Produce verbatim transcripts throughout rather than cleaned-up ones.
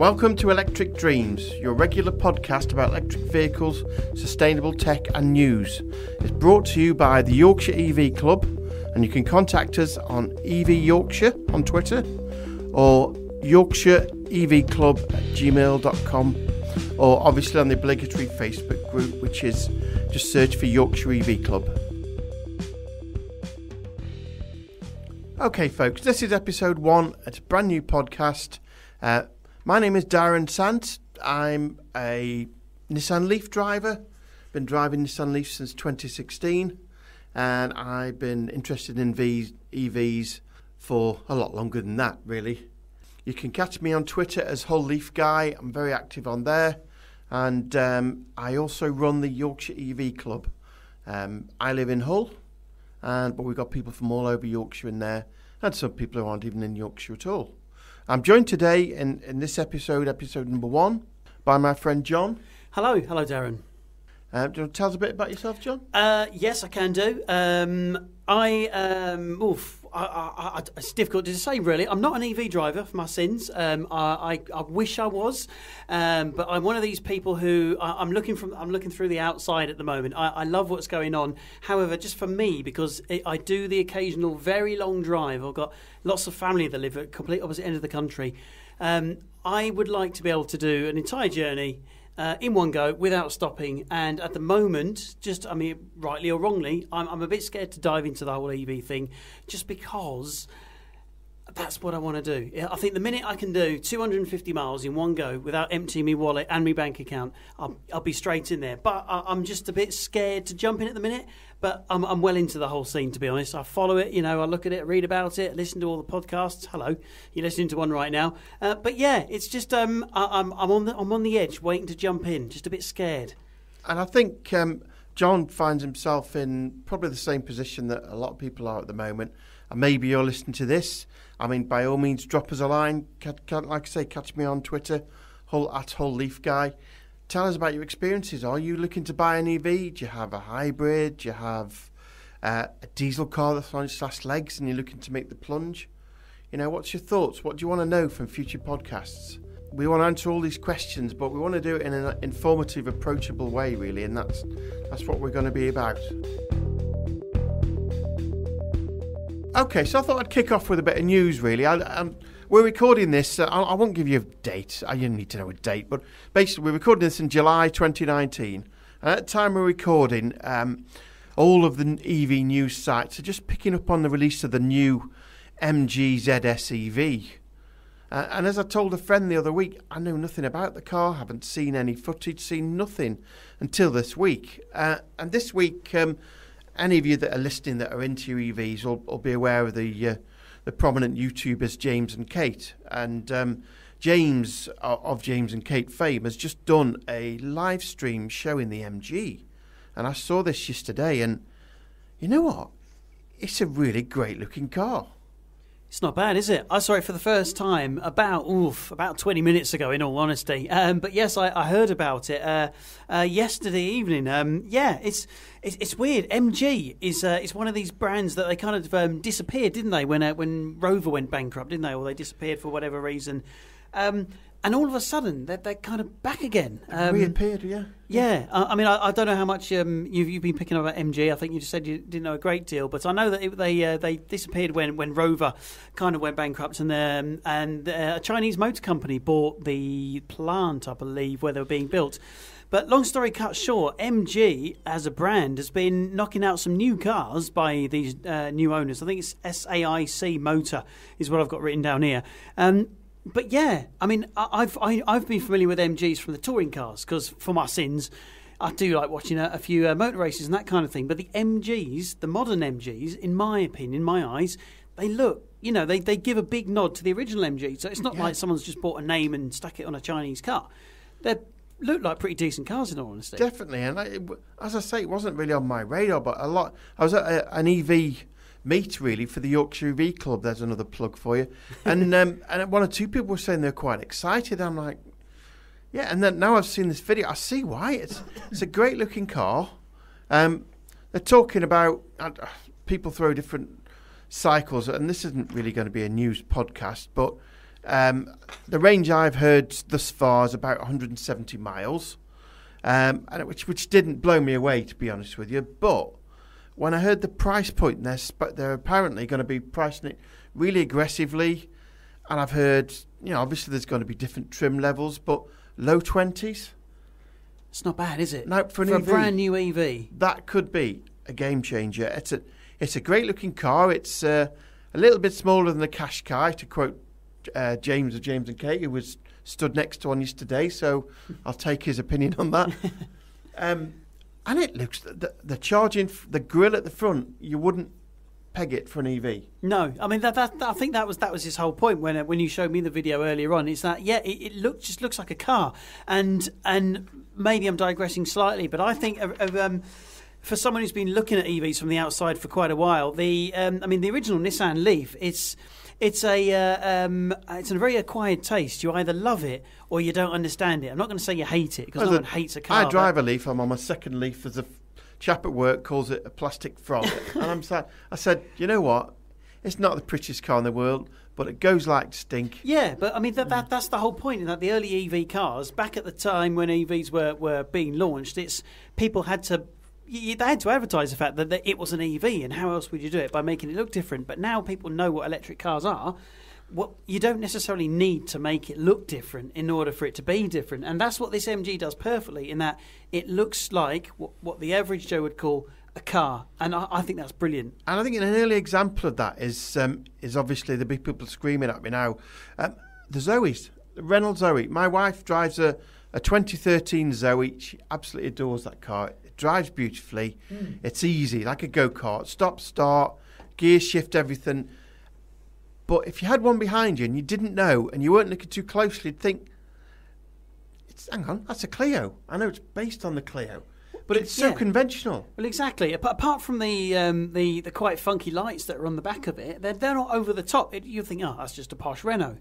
Welcome to Electric Dreams, your regular podcast about electric vehicles, sustainable tech and news. It's brought to you by the Yorkshire E V Club, and you can contact us on E V Yorkshire on Twitter or yorkshire e v club at gmail dot com, or obviously on the obligatory Facebook group, which is just search for Yorkshire E V Club. Okay folks, this is episode one. It's a brand new podcast. Uh, My name is Darren Sands. I'm a Nissan Leaf driver. Been driving Nissan Leaf since twenty sixteen, and I've been interested in E Vs for a lot longer than that, really. You can catch me on Twitter as Hull Leaf Guy. I'm very active on there, and um, I also run the Yorkshire E V Club. Um, I live in Hull, and but we've got people from all over Yorkshire in there, and some people who aren't even in Yorkshire at all. I'm joined today in, in this episode, episode number one, by my friend John. Hello, hello Darren. Uh, do you want to tell us a bit about yourself, John? Uh, yes, I can do. Um, I, um, oof, I, I, I, it's difficult to say really. I'm not an E V driver for my sins. Um, I, I, I wish I was, um, but I'm one of these people who I, I'm looking from. I'm looking through the outside at the moment. I, I love what's going on. However, just for me, because it, I do the occasional very long drive. I've got lots of family that live at complete opposite end of the country. Um, I would like to be able to do an entire journey uh, in one go without stopping. And at the moment, just, I mean, rightly or wrongly, I'm, I'm a bit scared to dive into the whole E V thing just because that's what I want to do. I think the minute I can do two hundred fifty miles in one go without emptying my wallet and my bank account, I'll, I'll be straight in there. But I, I'm just a bit scared to jump in at the minute. But I'm, I'm well into the whole scene, to be honest. I follow it, you know, I look at it, read about it, listen to all the podcasts. Hello, you're listening to one right now. Uh, but yeah, it's just um, I, I'm, I'm on the I'm on the edge, waiting to jump in, just a bit scared. And I think um, John finds himself in probably the same position that a lot of people are at the moment. And maybe you're listening to this. I mean, by all means, drop us a line. Like I say, catch me on Twitter, Hull at Hull Leaf Guy. Tell us about your experiences. Are you looking to buy an E V? Do you have a hybrid? Do you have uh, a diesel car that's on its last legs and you're looking to make the plunge? You know, what's your thoughts? What do you want to know from future podcasts? We want to answer all these questions, but we want to do it in an informative, approachable way, really, and that's that's what we're going to be about. Okay, so I thought I'd kick off with a bit of news, really. I, I'm, We're recording this, uh, I won't give you a date, you don't need to know a date, but basically we're recording this in July twenty nineteen. And at the time we're recording, um, all of the E V news sites are just picking up on the release of the new M G Z S E V. Uh, and as I told a friend the other week, I know nothing about the car, haven't seen any footage, seen nothing until this week. Uh, and this week, um, any of you that are listening that are into E Vs will, will be aware of the... Uh, the prominent YouTubers James and Kate, and um, James uh, of James and Kate fame has just done a live stream showing the M G, and I saw this yesterday, and you know what, it's a really great looking car. It's not bad, is it? I saw it for the first time about oof, about twenty minutes ago, in all honesty. Um, but yes, I, I heard about it uh, uh, yesterday evening. Um, yeah, it's, it's it's weird. M G is uh, it's one of these brands that they kind of um, disappeared, didn't they? When uh, when Rover went bankrupt, didn't they? Or they disappeared for whatever reason. Um, And all of a sudden, they're, they're kind of back again. Um, Reappeared, yeah. Yeah. I, I mean, I, I don't know how much um, you've, you've been picking up about M G. I think you just said you didn't know a great deal. But I know that it, they uh, they disappeared when, when Rover kind of went bankrupt. And um, and uh, a Chinese motor company bought the plant, I believe, where they were being built. But long story cut short, M G as a brand has been knocking out some new cars by these uh, new owners. I think it's S A I C Motor is what I've got written down here. Um But yeah, I mean, I've I, I've been familiar with M Gs from the touring cars because, for my sins, I do like watching a, a few uh, motor races and that kind of thing. But the M Gs, the modern M Gs, in my opinion, in my eyes, they look, you know, they, they give a big nod to the original M G. So it's not yeah. like someone's just bought a name and stuck it on a Chinese car. They look like pretty decent cars, in all honesty. Definitely, and I, it, as I say, it wasn't really on my radar, but a lot. I was at a, an E V meet, really, for the Yorkshire E V Club. There's another plug for you. And um, and one or two people were saying they're quite excited. I'm like, yeah. And then now I've seen this video, I see why. It's it's a great looking car. Um, they're talking about uh, people throw different cycles, and this isn't really going to be a news podcast, but Um, the range I've heard thus far is about one hundred seventy miles, um, and which which didn't blow me away, to be honest with you. But when I heard the price point, they're, sp- they're apparently going to be pricing it really aggressively. And I've heard, you know, obviously there's going to be different trim levels, but low twenties. It's not bad, is it? No, for, an for E V, a brand new E V. That could be a game changer. It's a it's a great looking car. It's uh, a little bit smaller than the Qashqai, to quote uh, James of James and Kate, who was stood next to one yesterday. So I'll take his opinion on that. um, and it looks the, the charging, the grille at the front, you wouldn't peg it for an E V. No, I mean that, that, that I think that was that was his whole point when when you showed me the video earlier on. It's that yeah, it, it looks just looks like a car, and and maybe I'm digressing slightly, but I think um, for someone who's been looking at E Vs from the outside for quite a while, the um, I mean the original Nissan Leaf, it's it's a uh, um, it's a very acquired taste. You either love it or you don't understand it. I'm not going to say you hate it, because well, no one hates a car. I drive a Leaf. I'm on my second Leaf as a chap at work calls it a plastic frog, and I'm sad. I said, you know what? It's not the prettiest car in the world, but it goes like stink. Yeah, but I mean that, that that's the whole point. In that the early E V cars, back at the time when E Vs were, were being launched, it's people had to you, they had to advertise the fact that, that it was an E V, and how else would you do it by making it look different? But now people know what electric cars are. Well, you don't necessarily need to make it look different in order for it to be different. And that's what this M G does perfectly, in that it looks like what, what the average Joe would call a car. And I, I think that's brilliant. And I think an early example of that is um, is obviously the big people screaming at me now. Um, the Zoes, the Renault Zoe. My wife drives a, a twenty thirteen Zoe. She absolutely adores that car. It drives beautifully. Mm. It's easy, like a go-kart. Stop, start, gear shift, everything. But if you had one behind you and you didn't know and you weren't looking too closely, you'd think, it's, hang on, that's a Clio. I know it's based on the Clio, but it's so yeah. conventional. Well, exactly. Apart from the, um, the the quite funky lights that are on the back of it, they're, they're not over the top. It, you think, oh, that's just a posh Renault.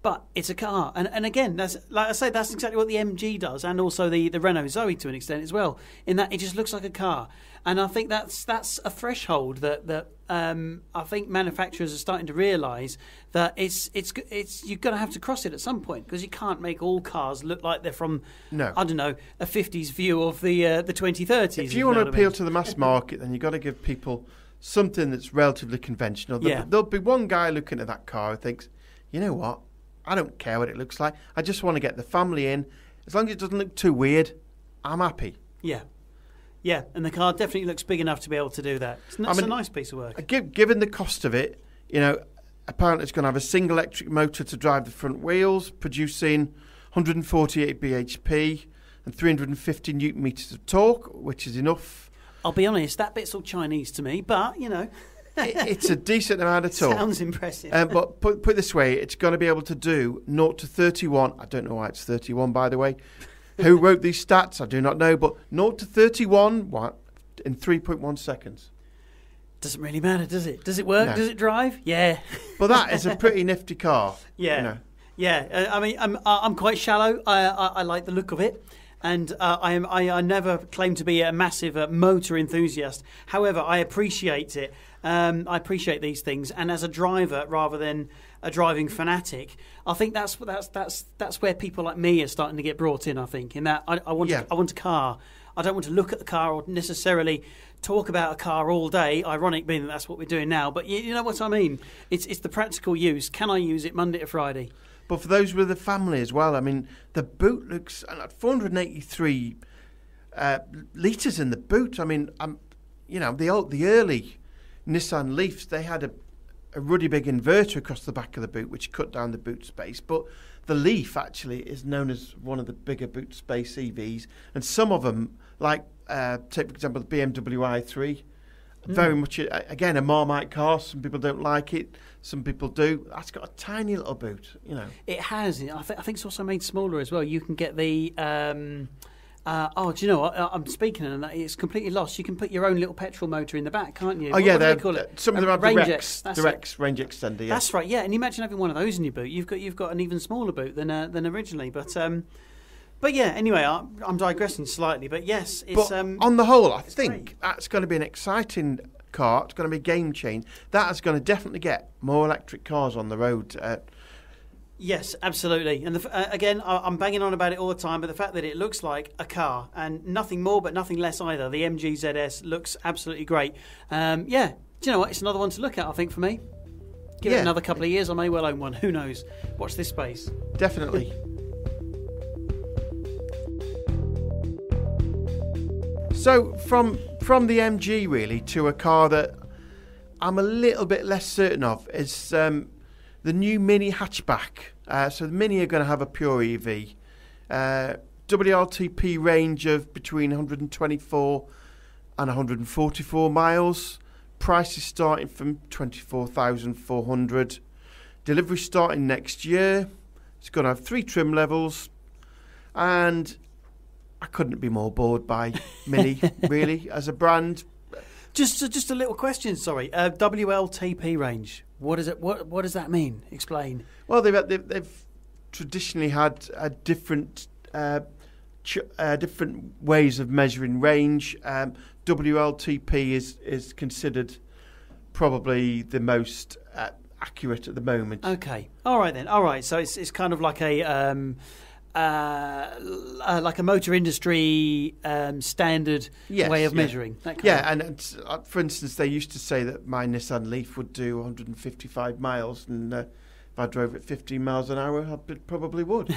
But it's a car. And, and again, that's like I say, that's exactly what the M G does, and also the, the Renault Zoe to an extent as well, in that it just looks like a car. And I think that's that's a threshold that, that um, I think manufacturers are starting to realise that it's it's it's you're going to have to cross it at some point, because you can't make all cars look like they're from, no. I don't know, a fifties view of the uh, the twenty thirties. If you, you want to appeal I mean. to the mass market, then you've got to give people something that's relatively conventional. Yeah. There'll be one guy looking at that car who thinks, you know what? I don't care what it looks like. I just want to get the family in. As long as it doesn't look too weird, I'm happy. Yeah. Yeah, and the car definitely looks big enough to be able to do that. It's, it's I mean, a nice piece of work. Given the cost of it, you know, apparently it's going to have a single electric motor to drive the front wheels, producing one hundred forty-eight B H P and three hundred fifty newton meters of torque, which is enough. I'll be honest, that bit's all Chinese to me, but, you know... it, it's a decent amount of torque. Sounds impressive. Um, but put, put this way, it's going to be able to do zero to thirty-one. I don't know why it's thirty-one, by the way. Who wrote these stats? I do not know. But zero to thirty-one what, in three point one seconds. Doesn't really matter, does it? Does it work? No. Does it drive? Yeah. But that is a pretty nifty car. Yeah. You know. Yeah. Uh, I mean, I'm, I'm quite shallow. I, I, I like the look of it. And uh, I, am, I, I never claim to be a massive uh, motor enthusiast. However, I appreciate it. Um, I appreciate these things, and as a driver rather than a driving fanatic, I think that's that's that's that's where people like me are starting to get brought in. I think in that I, I want yeah. I want a car. I don't want to look at the car or necessarily talk about a car all day. Ironic being that that's what we're doing now, but you, you know what I mean. It's it's the practical use. Can I use it Monday to Friday? But for those with a family as well, I mean, the boot looks at four hundred eighty-three uh, litres in the boot. I mean, I'm, you know, the old the early Nissan Leafs, they had a, a ruddy big inverter across the back of the boot, which cut down the boot space. But the Leaf actually is known as one of the bigger boot space E Vs. And some of them, like, uh, take for example, the B M W i three, mm. very much, a, again, a Marmite car. Some people don't like it. Some people do. That's got a tiny little boot, you know. It has. I, th- I think it's also made smaller as well. You can get the... Um Uh, oh, do you know what? I'm speaking and it's completely lost. You can put your own little petrol motor in the back, can't you? Oh, what, yeah. What do they call it? Some of them have the Rex, the Rex range extender. Yeah. That's right, yeah. And imagine having one of those in your boot. You've got you've got an even smaller boot than uh, than originally. But, um, but yeah, anyway, I, I'm digressing slightly. But, yes, it's... But um, on the whole, I think great. That's going to be an exciting car. It's going to be a game change. That is going to definitely get more electric cars on the road. Uh, Yes, absolutely. And the, uh, again, I, I'm banging on about it all the time, but the fact that it looks like a car and nothing more but nothing less either. The M G Z S looks absolutely great. Um, yeah, do you know what? It's another one to look at, I think, for me. Give yeah. it another couple of years, I may well own one. Who knows? Watch this space. Definitely. So from from the M G really to a car that I'm a little bit less certain of is um, the new Mini hatchback. Uh, so the Mini are going to have a pure E V, uh, W L T P range of between one hundred twenty-four and one hundred forty-four miles. Prices starting from twenty-four thousand four hundred. Delivery starting next year. It's going to have three trim levels, and I couldn't be more bored by Mini, really, as a brand. Just, just a little question. Sorry, uh, W L T P range. What is it? What, what does that mean? Explain. Well, they've they've, they've traditionally had a different uh, ch uh, different ways of measuring range. Um, W L T P is is considered probably the most uh, accurate at the moment. Okay. All right then. All right. So it's it's kind of like a. Um, Uh, like a motor industry um, standard yes, way of measuring. Yeah, that kind yeah of. and uh, for instance, they used to say that my Nissan Leaf would do one hundred fifty-five miles, and uh, if I drove at fifteen miles an hour, I probably would.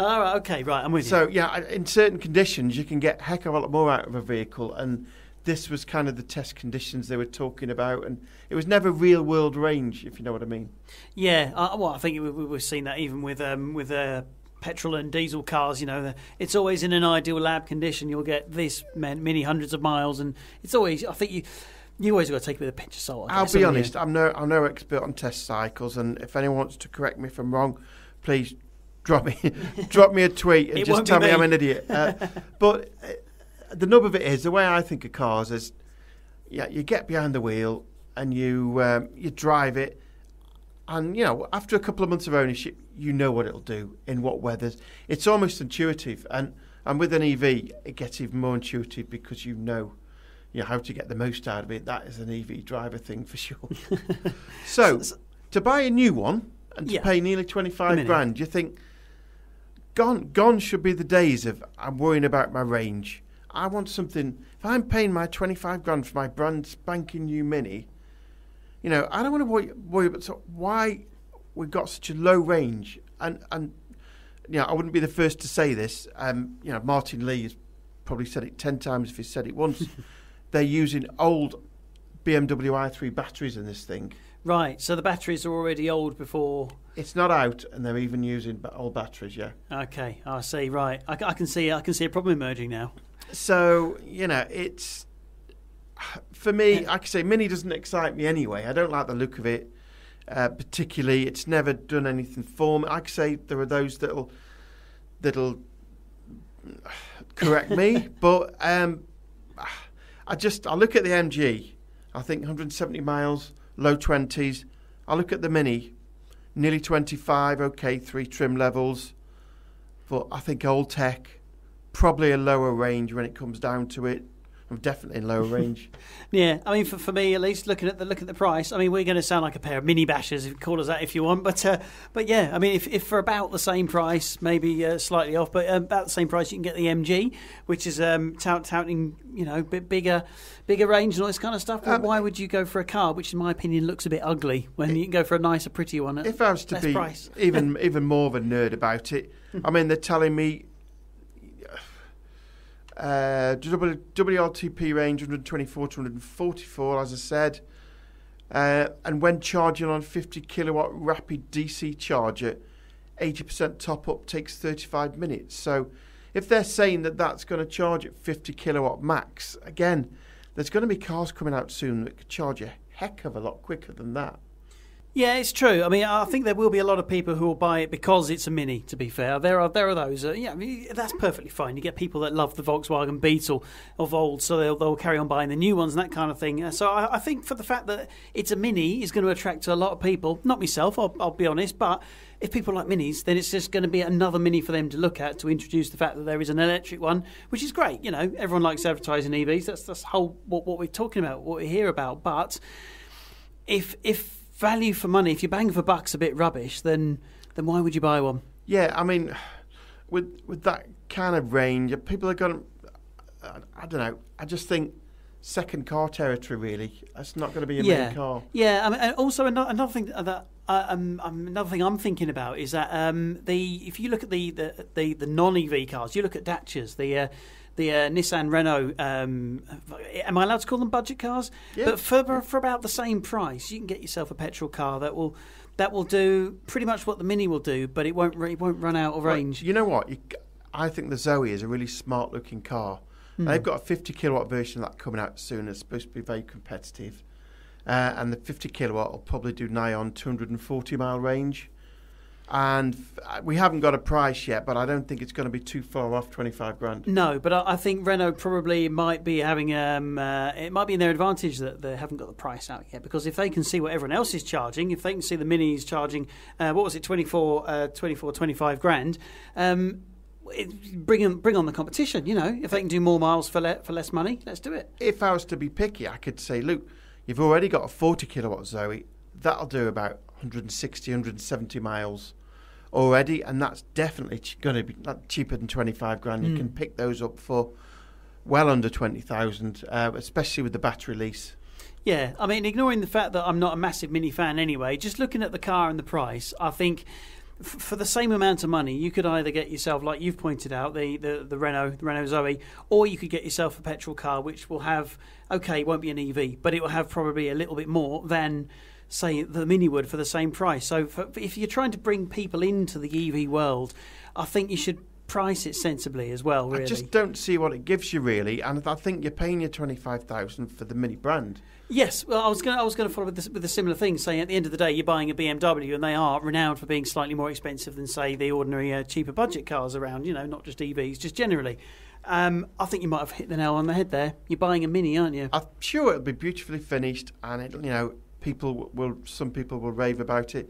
All right, okay, right, I'm with so, you. So, yeah, in certain conditions, you can get a heck of a lot more out of a vehicle, and this was kind of the test conditions they were talking about, and it was never real-world range, if you know what I mean. Yeah, uh, well, I think we, we've seen that even with um, with uh, petrol and diesel cars. You know, the, it's always in an ideal lab condition you'll get this many hundreds of miles, and it's always. I think you you always got to take it with a pinch of salt. I guess, I'll be honest. You? I'm no I'm no expert on test cycles, and if anyone wants to correct me if I'm wrong, please drop me drop me a tweet and it just tell me. me I'm an idiot. Uh, but. Uh, The nub of it is the way I think of cars is, yeah, you get behind the wheel and you um, you drive it, and you know after a couple of months of ownership, you know what it'll do in what weathers. It's almost intuitive, and and with an E V, it gets even more intuitive because you know, you know how to get the most out of it. That is an E V driver thing for sure. so, so to buy a new one and to yeah, pay nearly twenty-five grand, you think gone gone should be the days of I'm worrying about my range. I want something. If I'm paying my twenty-five grand for my brand spanking new Mini, you know, I don't want to worry, worry about so why we've got such a low range. And and you know, I wouldn't be the first to say this. Um, you know, Martin Lee has probably said it ten times if he said it once. They're using old B M W i three batteries in this thing. Right. So the batteries are already old before. It's not out, and they're even using old batteries. Yeah. Okay, I see. Right. I, I can see. I can see a problem emerging now. So, you know, it's, for me, I can say Mini doesn't excite me anyway. I don't like the look of it uh, particularly. It's never done anything for me. I can say there are those that'll, that'll correct me. But um, I just, I look at the M G, I think one hundred seventy miles, low twenties. I look at the Mini, nearly twenty-five, okay, three trim levels. But I think old tech. Probably a lower range when it comes down to it. I'm definitely in lower range. Yeah, I mean, for, for me at least, looking at the look at the price. I mean, we're going to sound like a pair of mini bashers. If you call us that if you want, but uh, but yeah, I mean, if, if for about the same price, maybe uh, slightly off, but um, about the same price, you can get the M G, which is um, tout, touting you know a bit bigger, bigger range and all this kind of stuff. But um, why would you go for a car which, in my opinion, looks a bit ugly when it, you can go for a nicer, prettier one? At if I was to be price. even even more of a nerd about it, I mean, they're telling me. Uh, W L T P range one hundred twenty-four to one hundred forty-four, as I said, uh, and when charging on fifty kilowatt rapid D C charger, eighty percent top up takes thirty-five minutes. So if they're saying that that's going to charge at fifty kilowatt max, again, there's going to be cars coming out soon that could charge a heck of a lot quicker than that. Yeah, it's true. I mean, I think there will be a lot of people who will buy it because it's a Mini, to be fair. There are there are those. That, yeah, I mean, that's perfectly fine. You get people that love the Volkswagen Beetle of old, so they'll, they'll carry on buying the new ones and that kind of thing. So I, I think for the fact that it's a Mini is going to attract a lot of people, not myself, I'll, I'll be honest, but if people like Minis, then it's just going to be another Mini for them to look at to introduce the fact that there is an electric one, which is great. You know, everyone likes advertising E Vs. That's, that's whole, what, what we're talking about, what we hear about. But if if... For value for money, if your bang for buck's a bit rubbish, then then why would you buy one? Yeah, I mean, with with that kind of range, people are going to, I don't know, I just think second car territory, really. That's not going to be a yeah. main car. Yeah, I mean, and also another, another thing that... Uh, um, um, another thing I'm thinking about is that um, the if you look at the the, the, the non-E V cars, you look at Datchas, the uh, the uh, Nissan, Renault. Um, am I allowed to call them budget cars? Yeah. But for for about the same price, you can get yourself a petrol car that will that will do pretty much what the Mini will do, but it won't it won't run out of range. Well, you know what? You, I think the Zoe is a really smart-looking car. Mm. They've got a fifty kilowatt version of that coming out soon. It's supposed to be very competitive. Uh, and the fifty kilowatt will probably do nigh on two hundred forty mile range. And f we haven't got a price yet, but I don't think it's going to be too far off twenty-five grand. No, but I, I think Renault probably might be having, um, uh, it might be in their advantage that they haven't got the price out yet, because if they can see what everyone else is charging, if they can see the Mini's charging, uh, what was it, twenty-four, twenty-five grand, um, it, bring, on, bring on the competition, you know. If they can do more miles for, le for less money, let's do it. If I was to be picky, I could say, look, you've already got a forty kilowatt Zoe. That'll do about one hundred sixty, one hundred seventy miles already, and that's definitely ch going to be cheaper than twenty-five grand. Mm. You can pick those up for well under twenty thousand, uh, especially with the battery lease. Yeah, I mean, ignoring the fact that I'm not a massive Mini fan anyway, just looking at the car and the price, I think f for the same amount of money, you could either get yourself, like you've pointed out, the, the, the Renault, the Renault Zoe, or you could get yourself a petrol car, which will have... okay, it won't be an E V, but it will have probably a little bit more than, say, the Mini would for the same price. So for, if you're trying to bring people into the E V world, I think you should price it sensibly as well, really. I just don't see what it gives you, really, and I think you're paying your twenty-five thousand for the Mini brand. Yes, well, I was going I was going to follow with, this, with a similar thing, saying at the end of the day, you're buying a B M W, and they are renowned for being slightly more expensive than, say, the ordinary uh, cheaper budget cars around, you know, not just E Vs, just generally. Um, I think you might have hit the nail on the head there. You're buying a Mini, aren't you? I'm sure it'll be beautifully finished, and it, you know, people will. Some people will rave about it.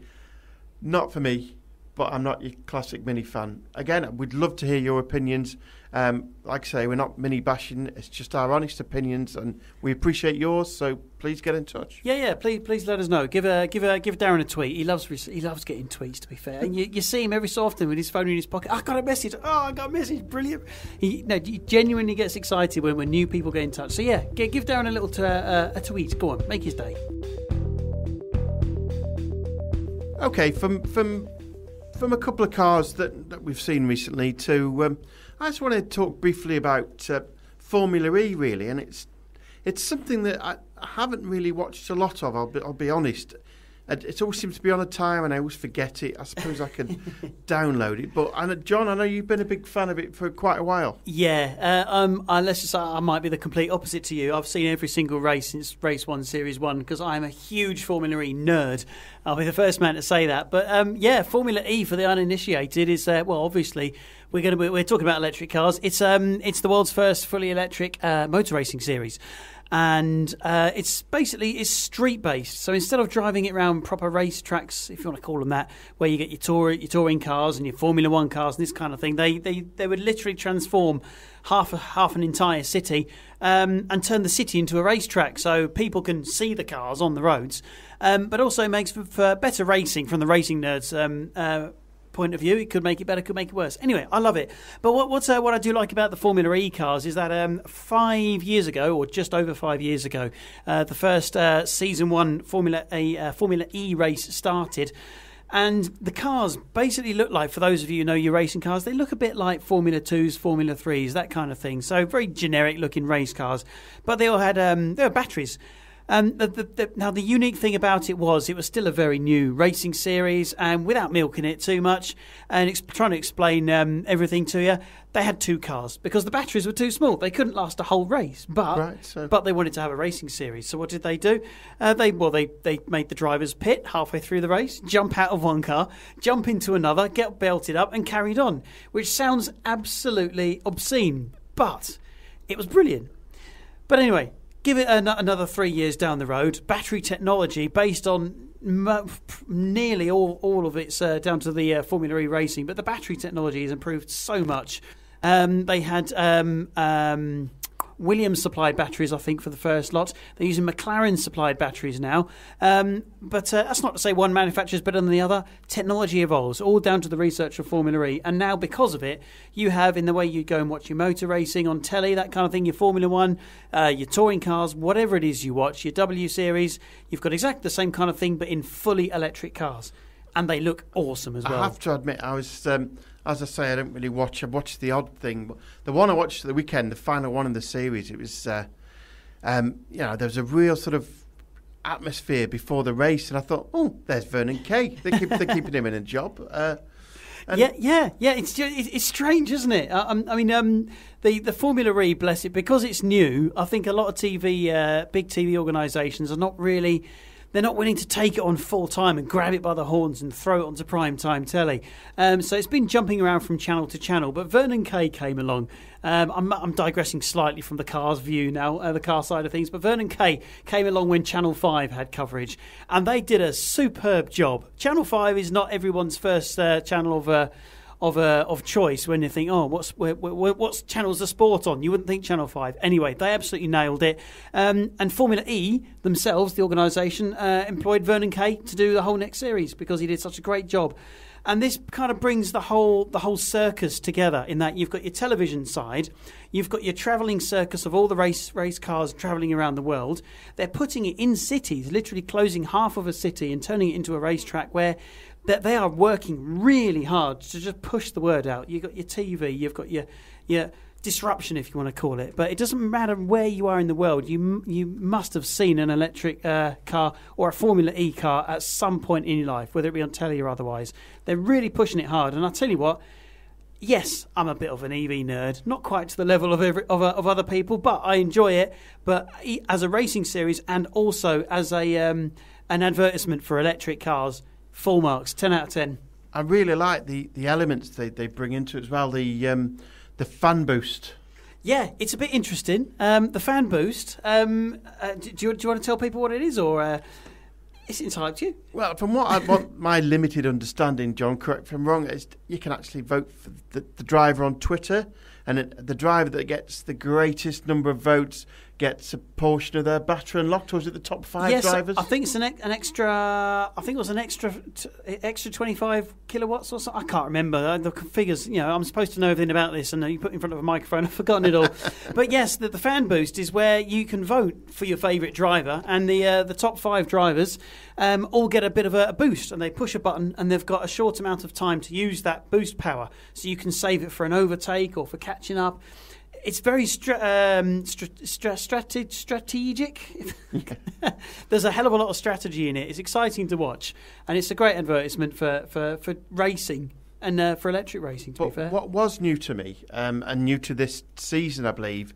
Not for me, but I'm not your classic Mini fan. Again, we'd love to hear your opinions. Um, like I say, we're not Mini bashing. It's just our honest opinions, and we appreciate yours. So please get in touch. Yeah, yeah. Please, please let us know. Give a, give a, give Darren a tweet. He loves, he loves getting tweets. To be fair, and you, you see him every so often with his phone in his pocket. I got a message. Oh, I got a message. Brilliant. He, no, he genuinely gets excited when when new people get in touch. So yeah, give, give Darren a little t uh, a tweet. Go on, make his day. Okay, from from. From a couple of cars that, that we've seen recently to, um, I just want to talk briefly about uh, Formula E, really, and it's it's something that I haven't really watched a lot of. I'll be, I'll be honest. It always seems to be on a time, and I always forget it. I suppose I can download it. But and John, I know you've been a big fan of it for quite a while. Yeah, uh, um, let's just say I might be the complete opposite to you. I've seen every single race since race one, series one, because I'm a huge Formula E nerd. I'll be the first man to say that. But um, yeah, Formula E for the uninitiated is uh, well, obviously we're going to we're talking about electric cars. It's um, it's the world's first fully electric uh, motor racing series. And uh, it's basically it's street-based. So instead of driving it around proper race tracks, if you want to call them that, where you get your tour, your touring cars and your Formula One cars and this kind of thing, they they, they would literally transform half a, half an entire city um, and turn the city into a racetrack, so people can see the cars on the roads. Um, but also makes for, for better racing from the racing nerds. Um, uh, point of view, it could make it better, could make it worse. Anyway, I love it. But what what's, uh, what I do like about the Formula E cars is that um, five years ago, or just over five years ago, uh, the first uh, season one Formula E, uh, Formula E race started. And the cars basically look like, for those of you who know your racing cars, they look a bit like Formula twos, Formula threes, that kind of thing. So very generic looking race cars. But they all had um, they were batteries. Um, the, the, the, now, the unique thing about it was it was still a very new racing series, and without milking it too much and ex trying to explain um, everything to you, they had two cars because the batteries were too small. They couldn't last a whole race, but right, so. but they wanted to have a racing series. So what did they do? Uh, they well, they they made the drivers pit halfway through the race, jump out of one car, jump into another, get belted up, and carried on, which sounds absolutely obscene, but it was brilliant. But anyway. Give it an another three years down the road. Battery technology, based on m nearly all, all of its uh, down to the uh, Formula E racing, but the battery technology has improved so much. Um, they had um, um, Williams-supplied batteries, I think, for the first lot. They're using McLaren-supplied batteries now. Um, but uh, that's not to say one manufacturer's better than the other. Technology evolves, all down to the research of Formula E. And now, because of it, you have, in the way you go and watch your motor racing on telly, that kind of thing, your Formula One, uh, your touring cars, whatever it is you watch, your W Series, you've got exactly the same kind of thing, but in fully electric cars. And they look awesome as well. I have to admit, I was, um, as I say, I don't really watch. I watched the odd thing, but the one I watched at the weekend, the final one in the series, it was, uh, um, you know, there was a real sort of atmosphere before the race, and I thought, oh, there's Vernon Kay. They keep, they're keeping him in a job. Uh, And yeah, yeah, yeah. It's just, it's strange, isn't it? I, I mean, um, the the Formula E, bless it, because it's new. I think a lot of T V, uh, big T V organisations are not really, they're not willing to take it on full time and grab it by the horns and throw it onto prime time telly. Um, so it's been jumping around from channel to channel. But Vernon Kay came along. Um, I'm, I'm digressing slightly from the car's view now, uh, the car side of things. But Vernon Kay came along when Channel five had coverage, and they did a superb job. Channel five is not everyone's first uh, channel of uh, of uh, of choice when you think, oh, what's where, where, what's channels the sport on? You wouldn't think Channel five. Anyway, they absolutely nailed it. Um, and Formula E themselves, the organisation, uh, employed Vernon Kay to do the whole next series because he did such a great job. And this kind of brings the whole the whole circus together in that you've got your television side, you've got your travelling circus of all the race race cars travelling around the world. They're putting it in cities, literally closing half of a city and turning it into a racetrack where that they are working really hard to just push the word out. You've got your T V, you've got your your disruption, if you want to call it. But it doesn't matter where you are in the world, you you must have seen an electric uh, car or a Formula E car at some point in your life, whether it be on telly or otherwise. They're really pushing it hard. And I'll tell you what, yes, I'm a bit of an E V nerd, not quite to the level of every, of, of other people, but I enjoy it. But as a racing series and also as a um, an advertisement for electric cars, full marks, ten out of ten. I really like the the elements they, they bring into it as well. The um The fan boost. Yeah, it's a bit interesting. Um, the fan boost. Um, uh, do, do, you, do you want to tell people what it is, or uh, it's entirely up to you? Well, from what I want, my limited understanding, John, correct me if I'm wrong, is you can actually vote for the, the driver on Twitter, and it, the driver that gets the greatest number of votes gets a portion of their battery unlocked. Or is it the top five yes, drivers? I think it's an, an extra. I think it was an extra, t extra twenty-five kilowatts or something. I can't remember the figures. You know, I'm supposed to know everything about this, and you put me in front of a microphone, I've forgotten it all. But yes, the, the fan boost is where you can vote for your favourite driver, and the uh, the top five drivers um, all get a bit of a, a boost, and they push a button, and they've got a short amount of time to use that boost power, so you can save it for an overtake or for catching up. It's very stra um, stra stra strate strategic. There's a hell of a lot of strategy in it. It's exciting to watch, and it's a great advertisement for, for, for racing and uh, for electric racing, to but be fair. What was new to me, um, and new to this season, I believe,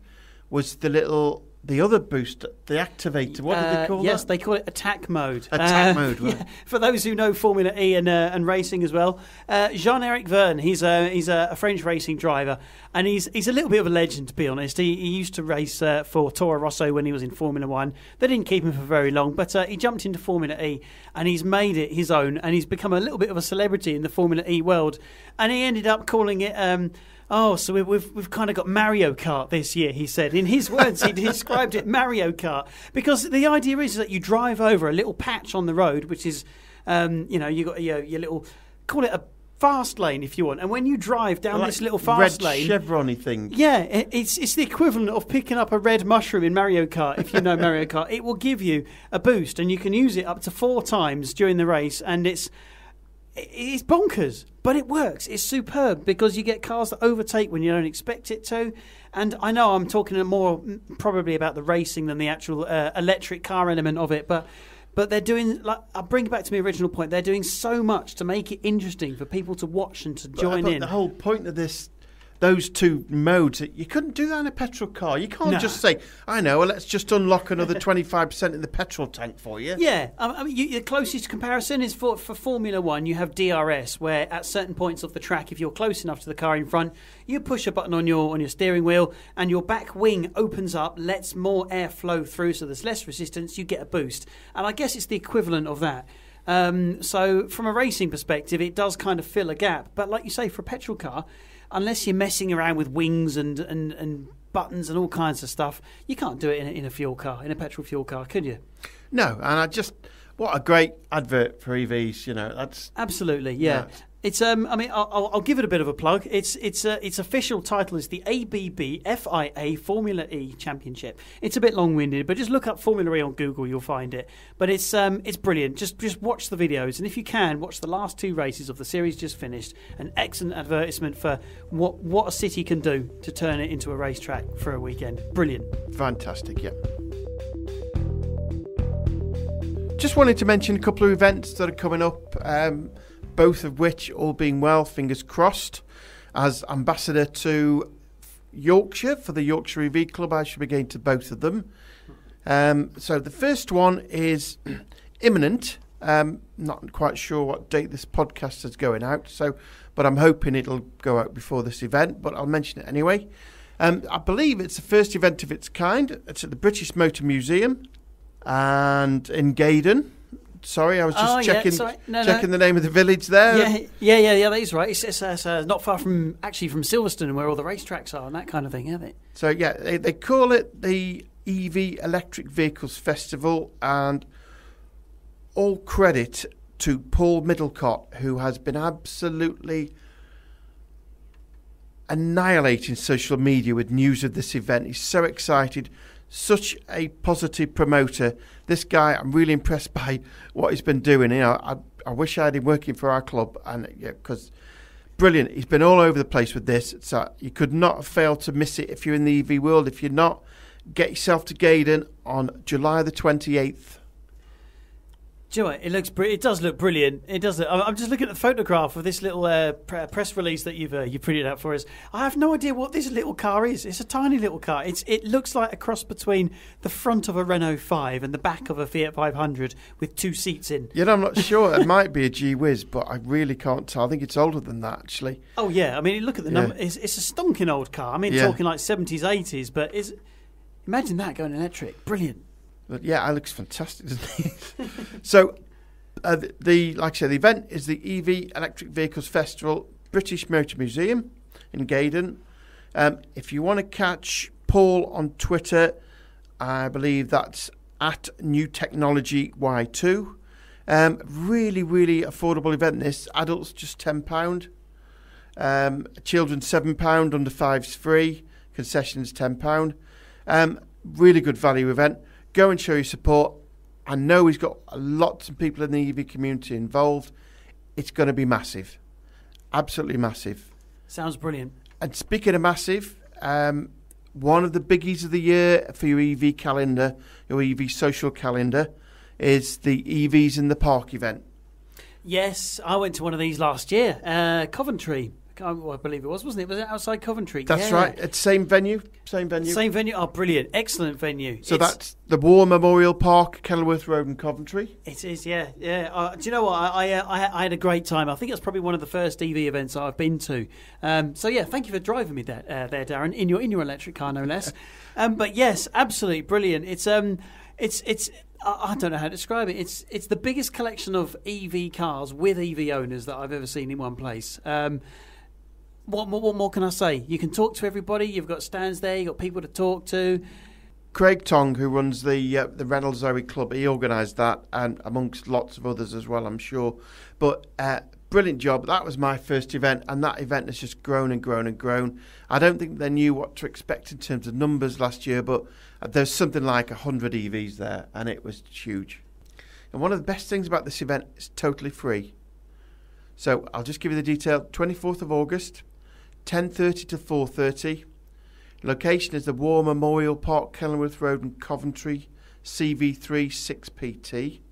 was the little... The other boost, the activator, what uh, do they call yes, that? Yes, they call it attack mode. Attack uh, mode, right. Yeah. For those who know Formula E and, uh, and racing as well, uh, Jean-Éric Verne, he's, a, he's a, a French racing driver, and he's, he's a little bit of a legend, to be honest. He, he used to race uh, for Toro Rosso when he was in Formula One. They didn't keep him for very long, but uh, he jumped into Formula E, and he's made it his own, and he's become a little bit of a celebrity in the Formula E world. And he ended up calling it... Um, Oh, so we've we've, we've kind of got Mario Kart this year, he said. In his words, he described it Mario Kart, because the idea is that you drive over a little patch on the road, which is, um, you know, you got your, your little, call it a fast lane if you want. And when you drive down like this little fast red lane, chevron-y thing. Yeah, it, it's it's the equivalent of picking up a red mushroom in Mario Kart. If you know Mario Kart, it will give you a boost, and you can use it up to four times during the race, and it's. It's bonkers, but it works. It's superb because you get cars that overtake when you don't expect it to. And I know I'm talking more probably about the racing than the actual uh, electric car element of it, but but they're doing, like, I'll bring it back to my original point, they're doing so much to make it interesting for people to watch and to join but in. The whole point of this, those two modes, you couldn't do that in a petrol car. You can't no. just say, I know, well, let's just unlock another twenty-five percent in the petrol tank for you. Yeah. I mean, you, the closest comparison is for, for Formula One, you have D R S, where at certain points of the track, if you're close enough to the car in front, you push a button on your, on your steering wheel, and your back wing opens up, lets more air flow through, so there's less resistance, you get a boost. And I guess it's the equivalent of that. Um, so from a racing perspective, it does kind of fill a gap. But like you say, for a petrol car, unless you're messing around with wings and, and, and buttons and all kinds of stuff. You can't do it in a, in a fuel car, in a petrol fuel car, can you? No, and I just, what a great advert for E Vs, you know. That's absolutely, yeah. yeah. It's um, I mean, I'll, I'll give it a bit of a plug. It's it's uh, its official title is the A B B F I A Formula E Championship. It's a bit long-winded, but just look up Formula E on Google, you'll find it. But it's um, it's brilliant. Just just watch the videos, and if you can, watch the last two races of the series just finished. An excellent advertisement for what what a city can do to turn it into a racetrack for a weekend. Brilliant, fantastic, yeah. Just wanted to mention a couple of events that are coming up. Um, Both of which, all being well, fingers crossed, as ambassador to Yorkshire for the Yorkshire E V Club, I should be going to both of them. Um, so the first one is imminent. Um, not quite sure what date this podcast is going out, so but I'm hoping it'll go out before this event. But I'll mention it anyway. Um, I believe it's the first event of its kind. It's at the British Motor Museum and in Gaydon. Sorry, I was just oh, checking yeah, no, checking no. the name of the village there. Yeah, yeah, yeah, yeah that is right. It's, it's, it's uh, not far from, actually, from Silverstone, where all the racetracks are and that kind of thing, isn't it? So, yeah, they, they call it the E V Electric Vehicles Festival, and all credit to Paul Middlecott, who has been absolutely annihilating social media with news of this event. He's so excited. Such a positive promoter. This guy, I'm really impressed by what he's been doing. You know, I, I wish I had him working for our club, and because yeah, brilliant. He's been all over the place with this. So you could not fail to miss it if you're in the E V world. If you're not, get yourself to Gaydon on July the twenty-eighth. Do you know what? It looks it does look brilliant. It does. Look, I'm just looking at the photograph of this little uh, press release that you've uh, you printed out for us. I have no idea what this little car is. It's a tiny little car. It's it looks like a cross between the front of a Renault five and the back of a Fiat five hundred with two seats in. Yeah, I'm not sure. It might be a Gee Whiz, but I really can't tell. I think it's older than that, actually. Oh yeah, I mean, look at the yeah. number. It's, it's a stonking old car. I mean, yeah. talking like seventies, eighties. But is imagine that going electric. Brilliant. But yeah, that looks fantastic, doesn't it? So, uh, the, the like I said, the event is the E V Electric Vehicles Festival, British Motor Museum in Gaydon. Um, if you want to catch Paul on Twitter, I believe that's at New Technology Y two. Um, really, really affordable event. This adults just ten pound, um, children seven pound, under fives free, concessions ten pound. Um, really good value event. Go and show your support. I know he's got lots of people in the E V community involved. It's going to be massive. Absolutely massive. Sounds brilliant. And speaking of massive, um, one of the biggies of the year for your E V calendar, your E V social calendar, is the E Vs in the Park event. Yes, I went to one of these last year, uh, Coventry. I believe it was, wasn't it? Was it outside Coventry? That's yeah. right. It's same venue. Same venue. Same venue. Oh, brilliant. Excellent venue. So it's, that's the War Memorial Park, Kenilworth Road in Coventry. It is, yeah. yeah. Uh, do you know what? I, I I had a great time. I think it's probably one of the first E V events I've been to. Um, so, yeah, thank you for driving me there, uh, there Darren, in your in your electric car, no less. um, but, yes, absolutely brilliant. It's... um. It's it's I don't know how to describe it. It's it's the biggest collection of E V cars with E V owners that I've ever seen in one place. Um, What more, what more can I say? You can talk to everybody. You've got stands there. You've got people to talk to. Craig Tong, who runs the uh, the Renault Zoe Club, he organised that, and amongst lots of others as well, I'm sure. But uh, brilliant job. That was my first event, and that event has just grown and grown and grown. I don't think they knew what to expect in terms of numbers last year, but there's something like one hundred E Vs there, and it was huge. And one of the best things about this event is totally free. So I'll just give you the detail. twenty-fourth of August. ten thirty to four thirty. Location is the War Memorial Park, Kenilworth Road in Coventry, C V three six P T.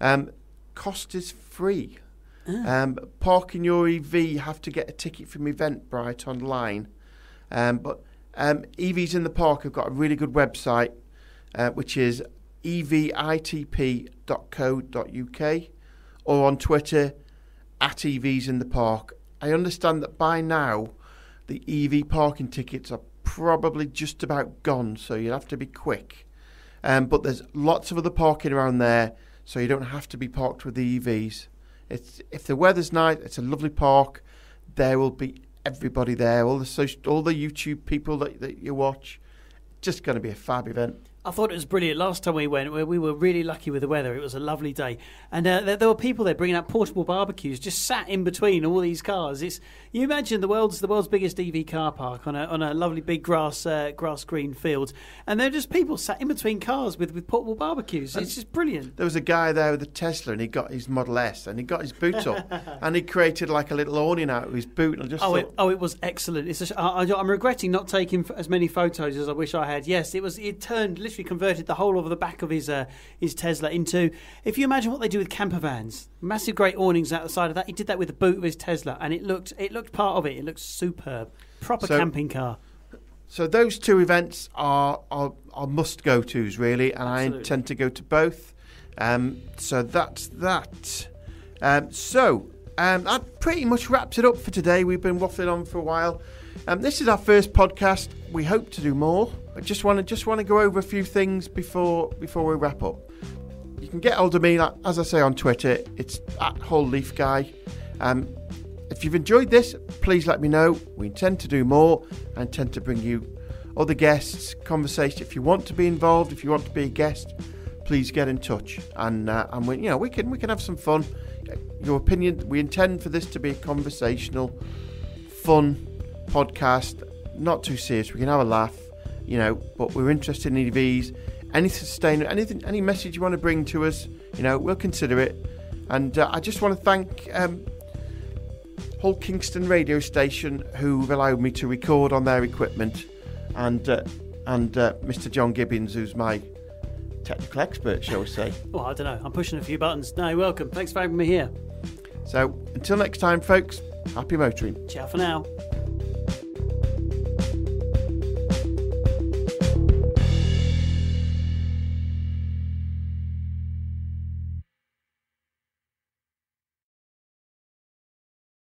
Um, cost is free. Oh. Um, parking your E V, you have to get a ticket from Eventbrite online. Um, but um, E Vs in the Park have got a really good website, uh, which is E V I T P dot co dot U K, or on Twitter, at E Vs in the Park. I understand that by now the E V parking tickets are probably just about gone, so you'll have to be quick. Um, but there's lots of other parking around there, so you don't have to be parked with the E Vs. It's, if the weather's nice, it's a lovely park. There will be everybody there, all the social, all the YouTube people that, that you watch. Just going to be a fab event. I thought it was brilliant. Last time we went, we were really lucky with the weather. It was a lovely day. And uh, there, there were people there bringing up portable barbecues, just sat in between all these cars. It's, you imagine the world's the world's biggest E V car park on a, on a lovely big grass uh, grass green field. And there are just people sat in between cars with, with portable barbecues. It's just brilliant. There was a guy there with a Tesla, and he got his Model S, and he got his boot up, and he created like a little awning out of his boot. And just oh, it, oh, it was excellent. It's just, I, I'm regretting not taking as many photos as I wish I had. Yes, it was. It turned literally converted the whole of the back of his uh, his Tesla into, if you imagine what they do with camper vans, massive great awnings out the side of that. He did that with the boot of his Tesla, and it looked it looked part of it. It looked superb, proper so, camping car. So those two events are are, are must go tos really, and absolutely. I intend to go to both. Um, so that's that. Um, so um, that pretty much wraps it up for today. We've been waffling on for a while. Um, this is our first podcast. We hope to do more. I just want to just want to go over a few things before before we wrap up. You can get hold of me, like, as I say, on Twitter. It's at Hull Leaf Guy. Um, if you've enjoyed this, please let me know. We intend to do more. I intend to bring you other guests, conversation. If you want to be involved, if you want to be a guest, please get in touch, and uh, and we, you know, we can we can have some fun. Your opinion. We intend for this to be a conversational, fun podcast. Not too serious. We can have a laugh. You know, but we're interested in E Vs. Any sustainable, anything, any message you want to bring to us, you know, we'll consider it. And uh, I just want to thank um, Hull Kingston Radio Station, who allowed me to record on their equipment, and uh, and uh, Mister John Gibbons, who's my technical expert, shall we say? Well, I don't know. I'm pushing a few buttons. No, you're welcome. Thanks for having me here. So until next time, folks. Happy motoring. Ciao for now.